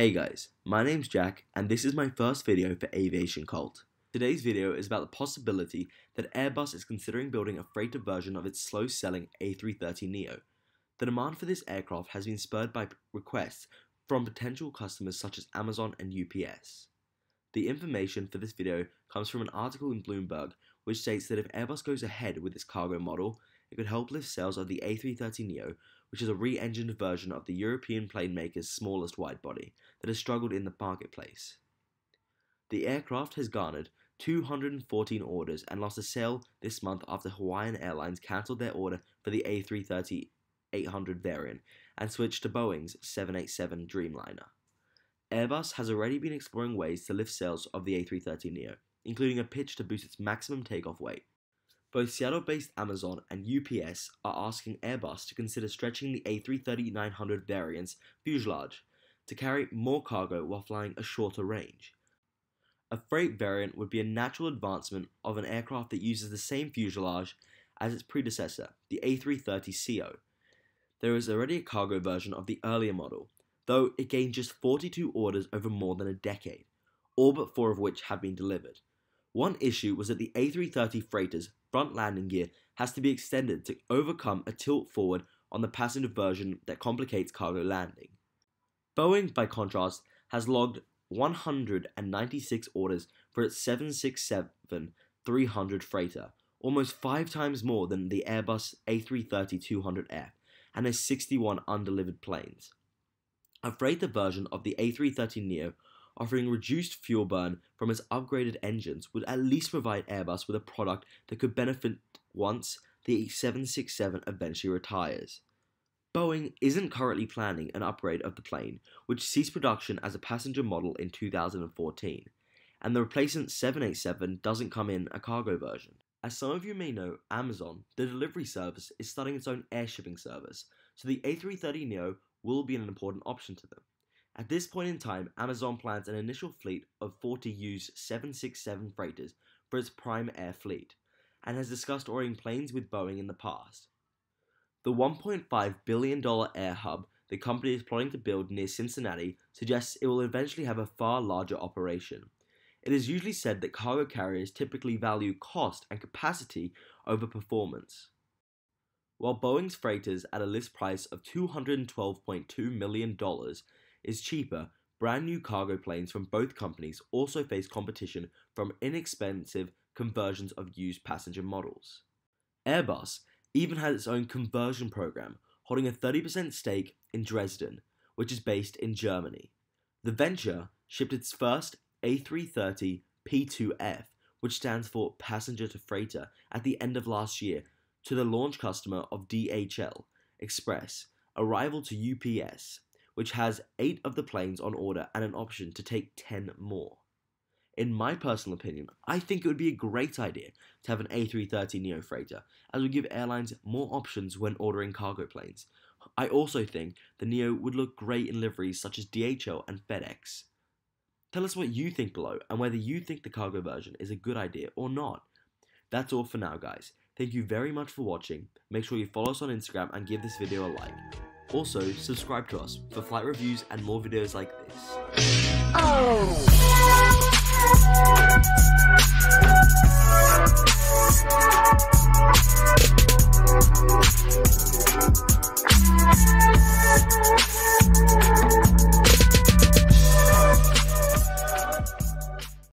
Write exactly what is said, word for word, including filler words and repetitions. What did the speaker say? Hey guys, my name's Jack and this is my first video for Aviation Cult. Today's video is about the possibility that Airbus is considering building a freighter version of its slow-selling A three thirty neo. The demand for this aircraft has been spurred by requests from potential customers such as Amazon and U P S. The information for this video comes from an article in Bloomberg which states that if Airbus goes ahead with its cargo model, it could help lift sales of the A three thirty neo, which is a re-engined version of the European plane maker's smallest widebody that has struggled in the marketplace. The aircraft has garnered two hundred fourteen orders and lost a sale this month after Hawaiian Airlines cancelled their order for the A three thirty eight hundred variant and switched to Boeing's seven eighty-seven Dreamliner. Airbus has already been exploring ways to lift sales of the A three thirty neo, including a pitch to boost its maximum takeoff weight. Both Seattle-based Amazon and U P S are asking Airbus to consider stretching the A three thirty nine hundred variant's fuselage to carry more cargo while flying a shorter range. A freight variant would be a natural advancement of an aircraft that uses the same fuselage as its predecessor, the A three thirty C E O. There is already a cargo version of the earlier model, though it gained just forty-two orders over more than a decade, all but four of which have been delivered. One issue was that the A three thirty freighter's front landing gear has to be extended to overcome a tilt forward on the passenger version that complicates cargo landing. Boeing, by contrast, has logged one hundred ninety-six orders for its seven sixty-seven three hundred freighter, almost five times more than the Airbus A three thirty two hundred F, and has sixty-one undelivered planes. A freighter version of the A three thirty neo offering reduced fuel burn from its upgraded engines would at least provide Airbus with a product that could benefit once the seven sixty-seven eventually retires. Boeing isn't currently planning an upgrade of the plane, which ceased production as a passenger model in two thousand fourteen, and the replacement seven eighty-seven doesn't come in a cargo version. As some of you may know, Amazon, the delivery service, is starting its own air shipping service, so the A three thirty neo will be an important option to them. At this point in time, Amazon plans an initial fleet of forty used seven sixty-seven freighters for its prime air fleet, and has discussed ordering planes with Boeing in the past. The one point five billion dollar air hub the company is plotting to build near Cincinnati suggests it will eventually have a far larger operation. It is usually said that cargo carriers typically value cost and capacity over performance. While Boeing's freighters at a list price of two hundred twelve point two million dollars is cheaper, brand new cargo planes from both companies also face competition from inexpensive conversions of used passenger models. Airbus even has its own conversion program, holding a thirty percent stake in Dresden, which is based in Germany. The venture shipped its first A three thirty P two F, which stands for passenger to freighter, at the end of last year to the launch customer of D H L Express, a rival to U P S, which has eight of the planes on order and an option to take ten more. In my personal opinion, I think it would be a great idea to have an A three thirty neo freighter, as it would give airlines more options when ordering cargo planes. I also think the Neo would look great in liveries such as D H L and FedEx. Tell us what you think below, and whether you think the cargo version is a good idea or not. That's all for now guys. Thank you very much for watching. Make sure you follow us on Instagram and give this video a like. Also, subscribe to us for flight reviews and more videos like this. Oh.